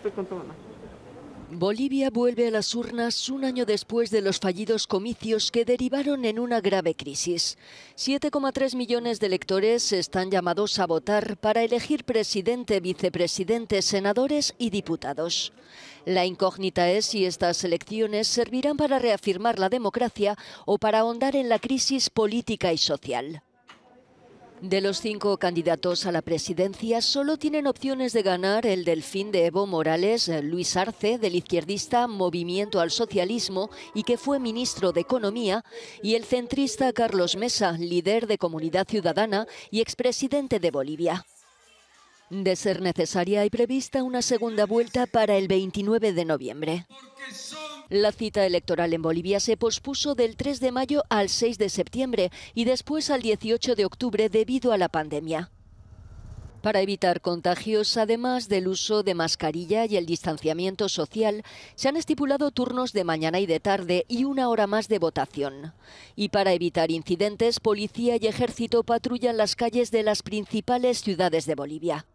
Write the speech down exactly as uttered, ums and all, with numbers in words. estoy con todo. Bolivia vuelve a las urnas un año después de los fallidos comicios que derivaron en una grave crisis. siete coma tres millones de electores están llamados a votar para elegir presidente, vicepresidente, senadores y diputados. La incógnita es si estas elecciones servirán para reafirmar la democracia o para ahondar en la crisis política y social. De los cinco candidatos a la presidencia, solo tienen opciones de ganar el delfín de Evo Morales, Luis Arce, del izquierdista Movimiento al Socialismo y que fue ministro de Economía, y el centrista Carlos Mesa, líder de Comunidad Ciudadana y expresidente de Bolivia. De ser necesaria, hay prevista una segunda vuelta para el veintinueve de noviembre. La cita electoral en Bolivia se pospuso del tres de mayo al seis de septiembre y después al dieciocho de octubre debido a la pandemia. Para evitar contagios, además del uso de mascarilla y el distanciamiento social, se han estipulado turnos de mañana y de tarde y una hora más de votación. Y para evitar incidentes, policía y ejército patrullan las calles de las principales ciudades de Bolivia.